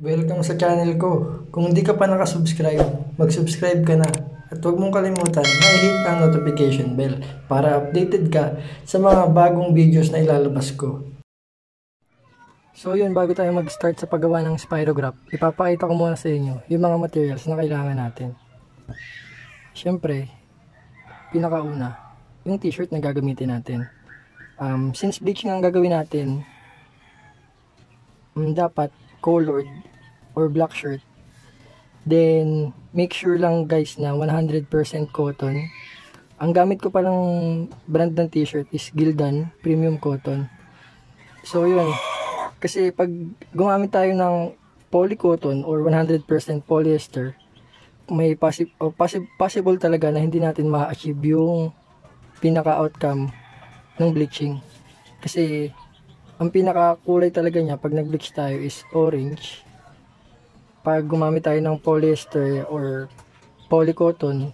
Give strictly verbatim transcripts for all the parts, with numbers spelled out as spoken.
Welcome sa channel ko. Kung hindi ka pa nakasubscribe, mag-subscribe ka na. At huwag mong kalimutan na i-hit ang notification bell para updated ka sa mga bagong videos na ilalabas ko. So yun, bago tayo mag-start sa paggawa ng Spirograph, ipapakita ko muna sa inyo yung mga materials na kailangan natin. Siyempre, pinakauna, yung t-shirt na gagamitin natin. Um, since bleaching ang gagawin natin, um, dapat colored or black shirt. Then make sure lang guys na one hundred percent cotton. Ang gamit ko palang brand ng t-shirt is Gildan Premium Cotton. So yun, kasi pag gumamit tayo ng poly cotton or one hundred percent polyester, may possi o possi possible talaga na hindi natin ma-achieve yung pinaka outcome ng bleaching. Kasi ang pinaka kulay talaga niya pag nag-bleach tayo is orange. Pag gumamit tayo ng polyester or polycotton,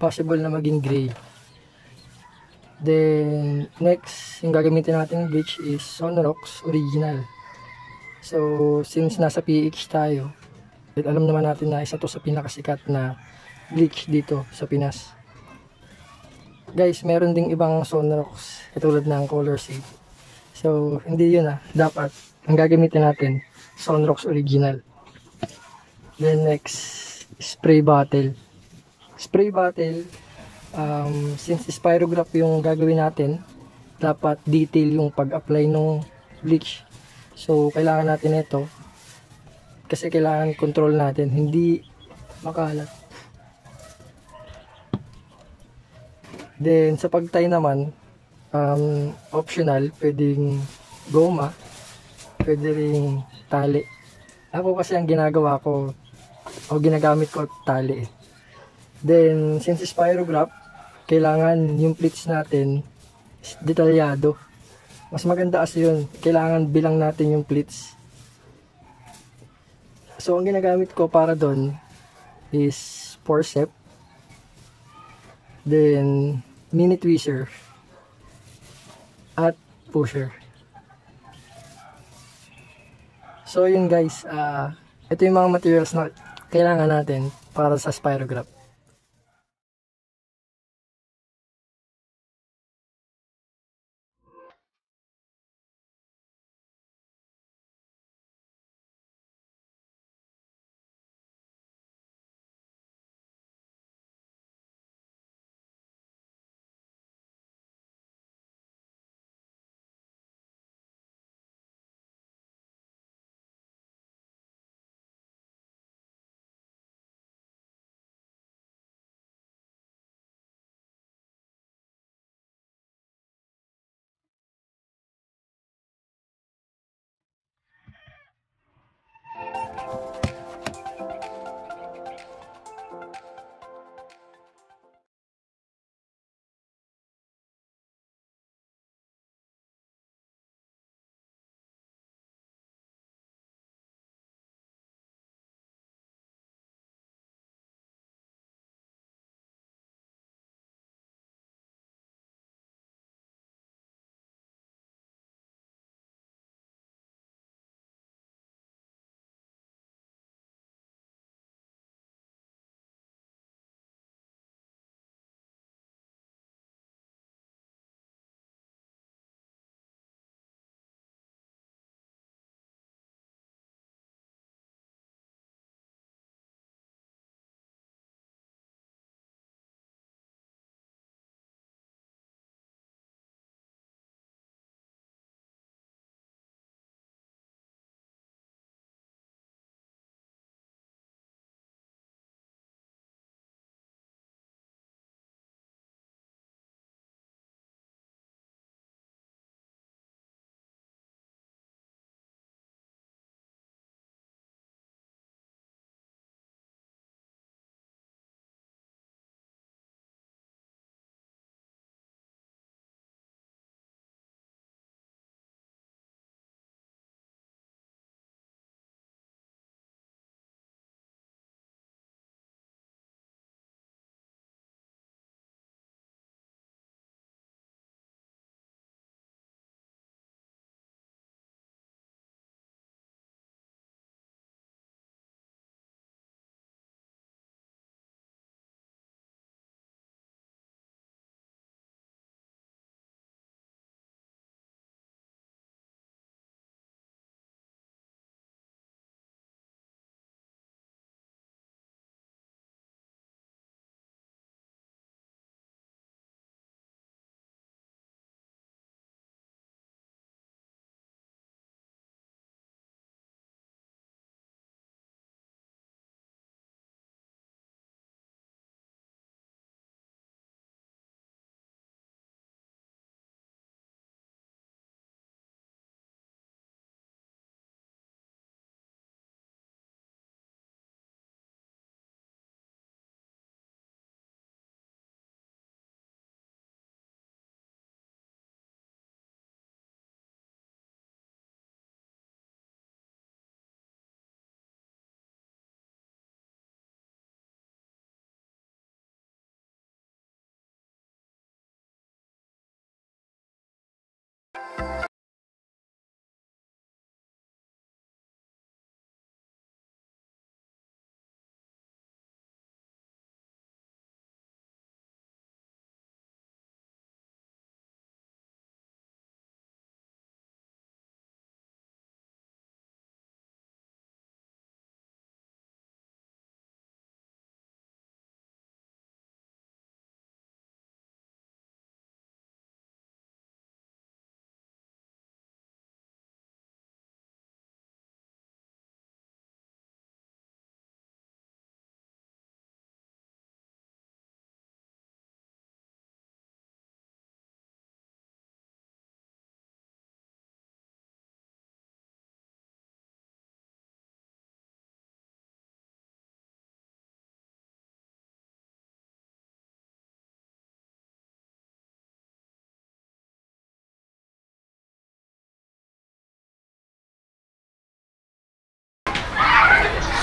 possible na maging gray. Then next, yung gagamitin natin ng bleach is Zonrox Original. So since nasa P H tayo, alam naman natin na isa to sa pinakasikat na bleach dito sa Pinas. Guys, meron ding ibang Zonrox katulad ng color shade. So hindi yun ah, dapat ang gagamitin natin Zonrox Original. Then next, spray bottle. Spray bottle, um, since Spirograph yung gagawin natin, dapat detail yung pag-apply ng bleach. So kailangan natin ito kasi kailangan control natin, hindi makalat. Then sa pagtay naman, um, optional, pwedeng goma, pwede rin tali. Ako kasi ang ginagawa ko o ginagamit ko tali. Then since Spirograph, kailangan yung pleats natin detalyado. Mas maganda kasi yun, kailangan bilang natin yung pleats. So ang ginagamit ko para doon is forceps, then mini tweezer at pusher. So yun guys, uh, ito yung mga materials na kailangan natin para sa Spirograph.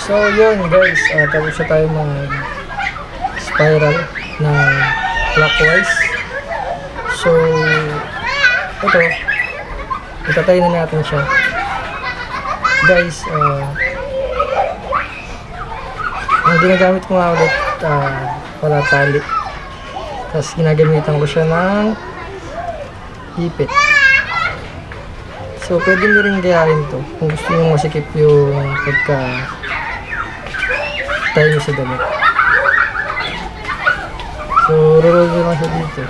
So yun guys, uh, tapos na tayo mag spiral na clockwise. So ito, itatay na natin siya guys. Uh, ang ginagamit ko nga ulit, uh, wala tali, tapos ginagamitan ko siya ng ipit. So, pwede nyo rin gayarin to kung gusto nyo masikip yung pagka tayo sa damit. So, roll nyo lang siya dito.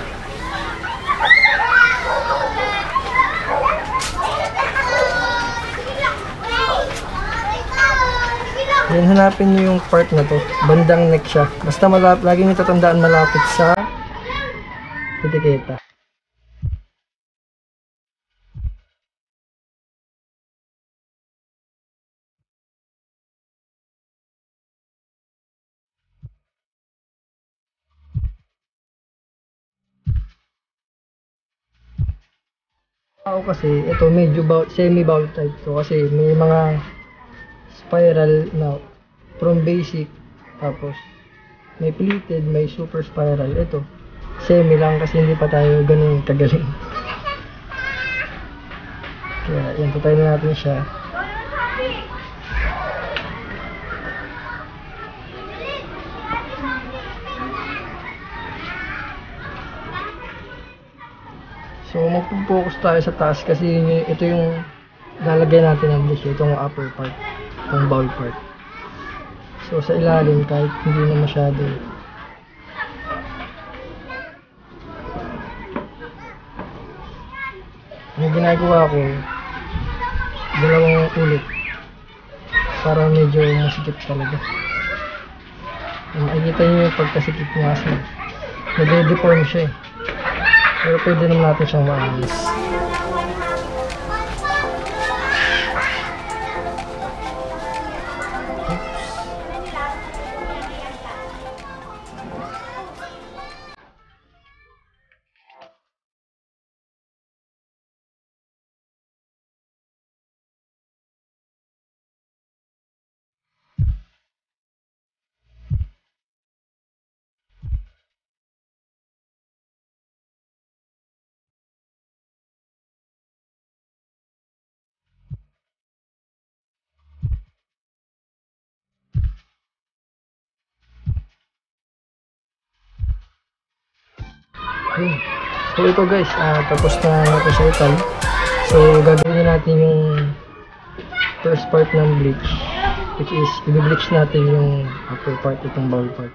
Then, hanapin nyo yung part na to. Bandang neck siya. Basta malapit, lagi nyo tatandaan malapit sa etiketa. Ako kasi ito medyo semi bowl type to, kasi may mga spiral na from basic, tapos may pleated, may super spiral. Ito semi lang kasi hindi pa tayo ganun kagaling, kaya yan, patay na natin siya. So, mag-focus tayo sa taas kasi yun, ito yung lalagyan natin ng blush, itong upper part, itong bowl part. So, sa ilalim, kahit hindi na masyado. Yung ginagawa ko, dalawang ulit para medyo masikip talaga. Makikita nyo yung pagkasikip nga siya. Nag-deform siya eh. Pero pwede naman natin siyang maalis. So ito guys, uh, tapos na natin sa ital. So gagawin natin yung first part ng bleach, which is i-bleach natin yung upper part, itong bowl part.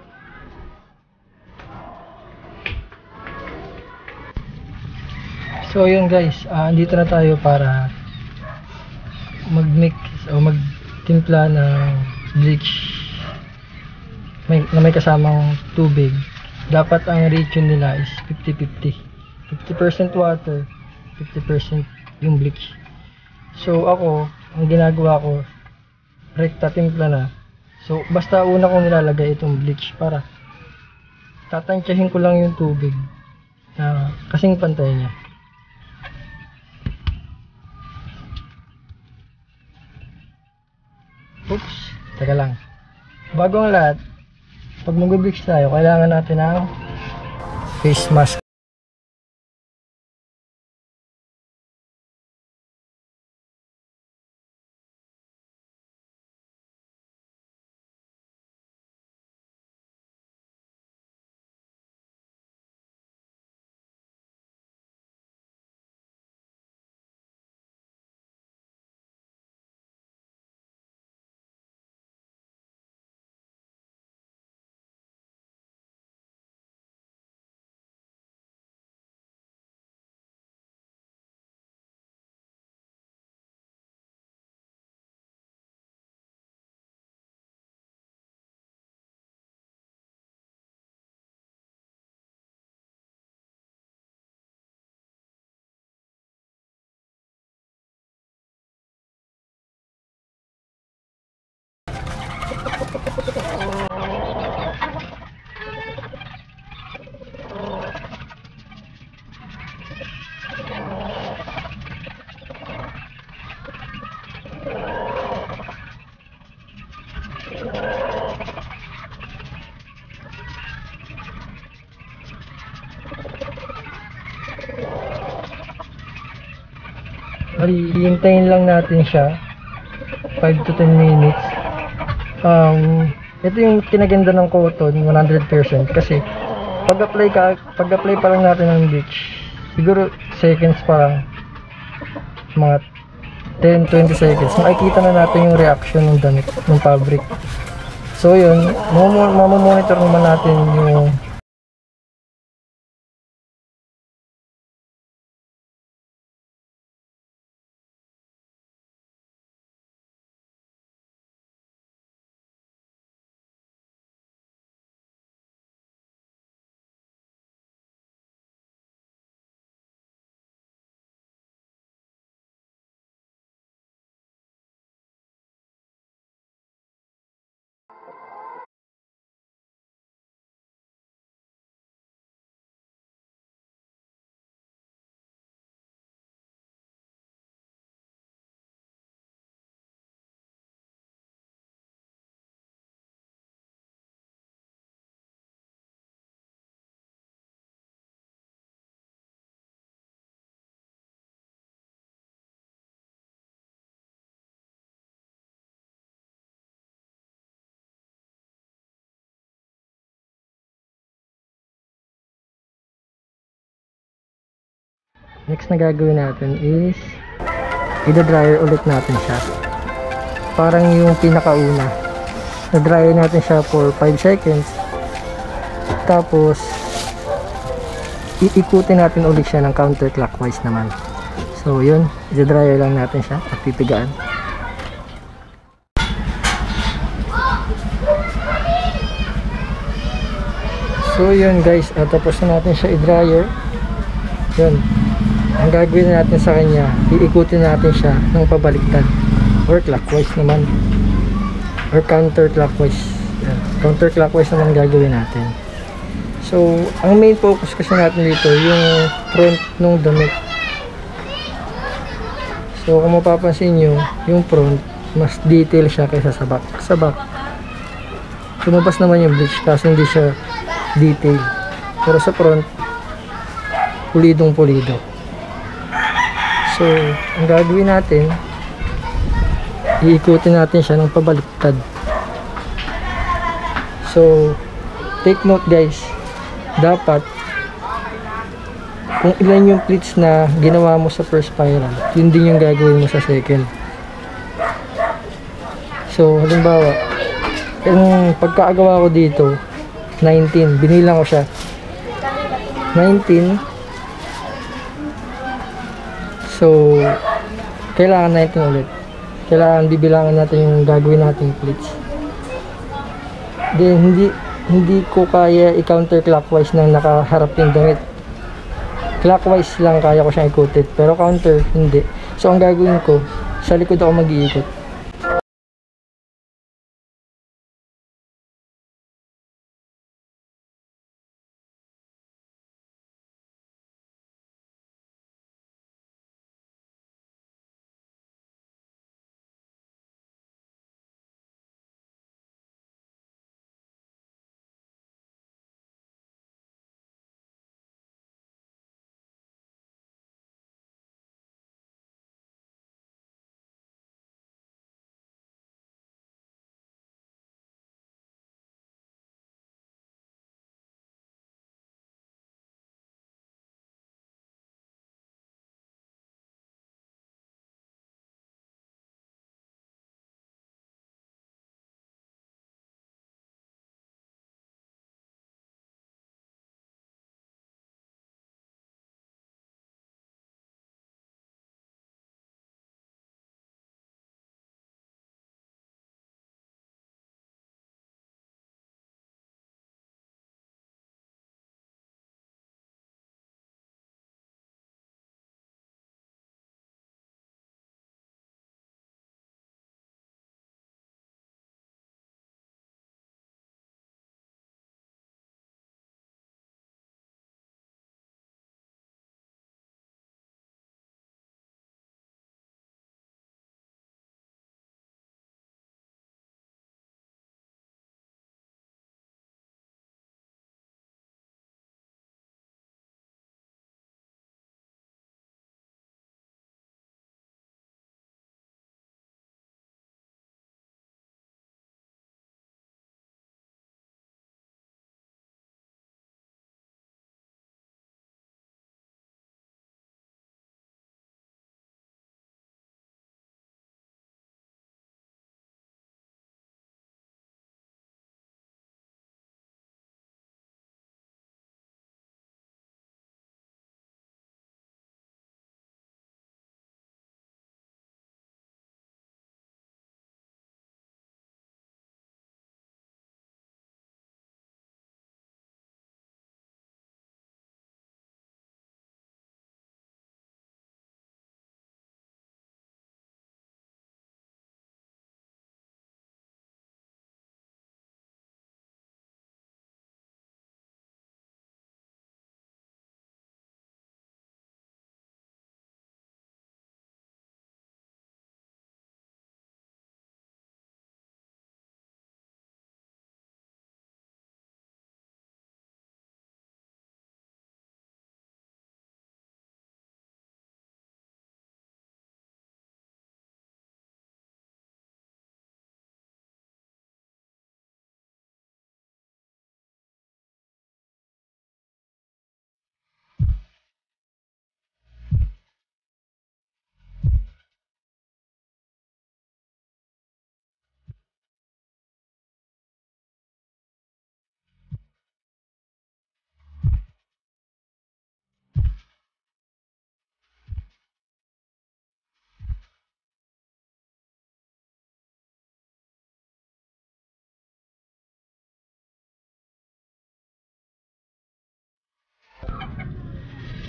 So yun guys, uh, andito na tayo para mag-mix o magtimpla ng bleach may, na may kasamang tubig. Dapat ang ratio nila is fifty fifty. fifty percent water, fifty percent yung bleach. So ako, ang ginagawa ko, rekta timpla na. So basta una kong nilalagay itong bleach para tatansyahin ko lang yung tubig na kasing pantay niya. Oops, taga lang. Bago ang lahat, pag mag-bleach tayo, kailangan natin ng face mask. ay hihintayin lang natin siya five to ten minutes. Um, ito yung kinaganda ng cotton one hundred percent kasi pag apply ka, pag apply pa lang natin ng bleach siguro seconds pa lang, mga ten to twenty seconds makikita na natin yung reaction ng damit, ng fabric. So yun, mamamonitor naman natin yung next na gagawin natin is i-dryer ulit natin siya. Parang yung pinakauna. Na-dryer natin siya for five seconds. Tapos iikutin natin ulit siya ng counterclockwise naman. So yun, i-dryer lang natin siya at pipigaan. So yun guys, at tapos na natin siya i-dryer. Yun. Ang gagawin natin sa kanya, iikutin natin siya ng pabaliktad or clockwise naman or counterclockwise. Yeah. Counterclockwise naman gagawin natin. So, ang main focus kasi natin dito yung front ng damit. So, kung mapapansin nyo, yung front mas detail siya kaysa sa back. Sa back, lumabas naman yung bleach kasi hindi siya detail. Pero sa front, pulidong-pulido. So, ang gagawin natin, iikutin natin siya ng pabaliktad. So, take note guys, dapat kung ilan yung pleats na ginawa mo sa first spiral, yun din yung gagawin mo sa second. So, halimbawa, yung pagkaagawa ko dito, nineteen, binilang ko siya. nineteen, so, kailangan natin ulit. Kailangan bibilangan natin yung gagawin natin pleats. Then, hindi, hindi ko kaya i-counterclockwise ng nakaharap yung damit. Clockwise lang kaya ko siyang ikutin. Pero counter, hindi. So, ang gagawin ko, sa likod ako mag-iikot.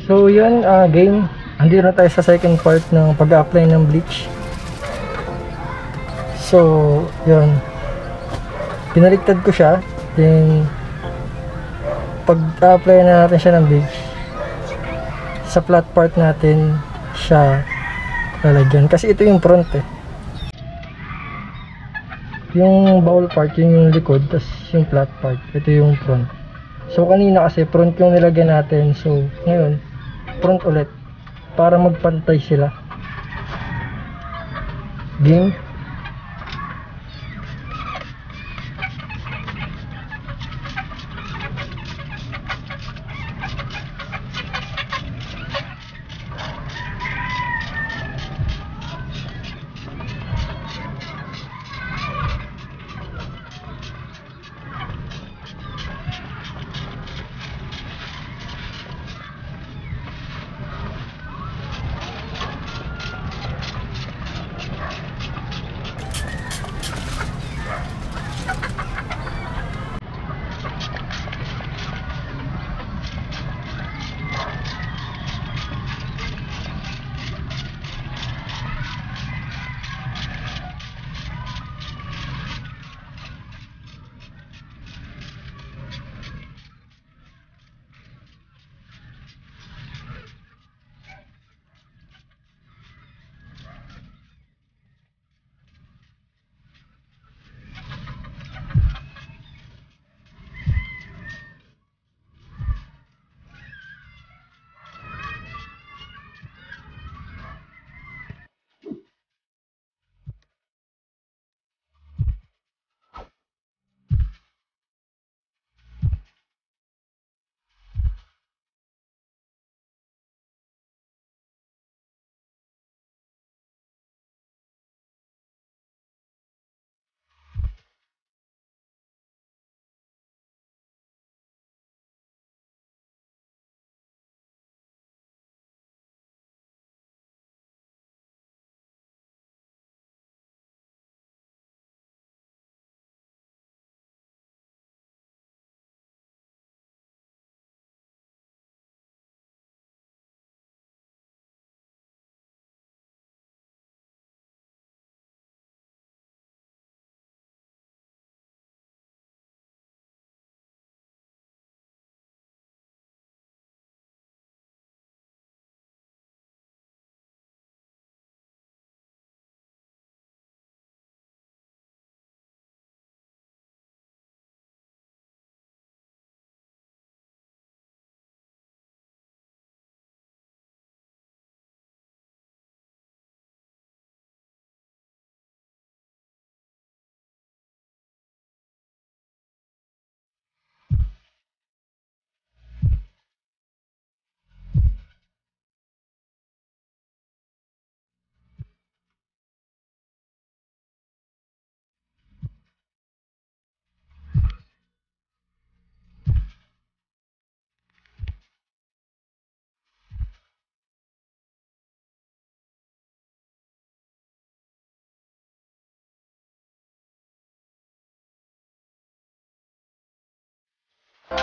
So yun, uh, game, andito na tayo sa second part ng pag-apply ng bleach. So yun, pinaliktad ko siya, then pag-apply na natin siya ng bleach sa flat part natin siya lalagyan, kasi ito yung front eh, yung bowl part yun yung likod, tas yung flat part ito yung front. So kanina kasi front yung nilagyan natin, so ngayon front ulit para magpantay sila. Game.